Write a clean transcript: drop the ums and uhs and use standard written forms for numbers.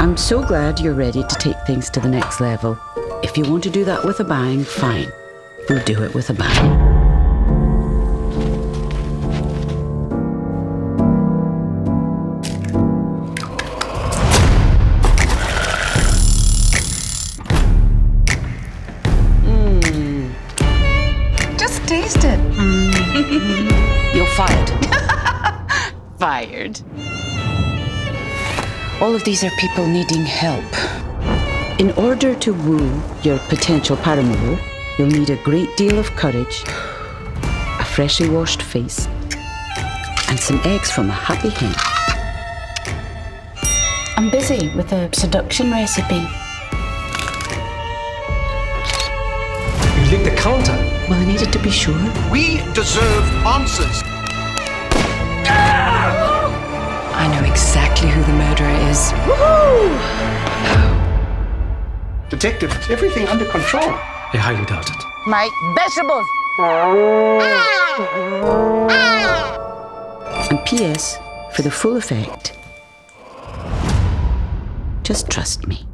I'm so glad you're ready to take things to the next level. If you want to do that with a bang, fine. We'll do it with a bang. Taste it. You're fired. Fired. All of these are people needing help. In order to woo your potential paramour, you'll need a great deal of courage, a freshly washed face, and some eggs from a happy hen. I'm busy with a seduction recipe. You licked the counter. Well, I needed to be sure. We deserve answers. I know exactly who the murderer is. Woohoo! Detective, it's everything under control. I highly doubt it. My vegetables! And P.S., for the full effect, just trust me.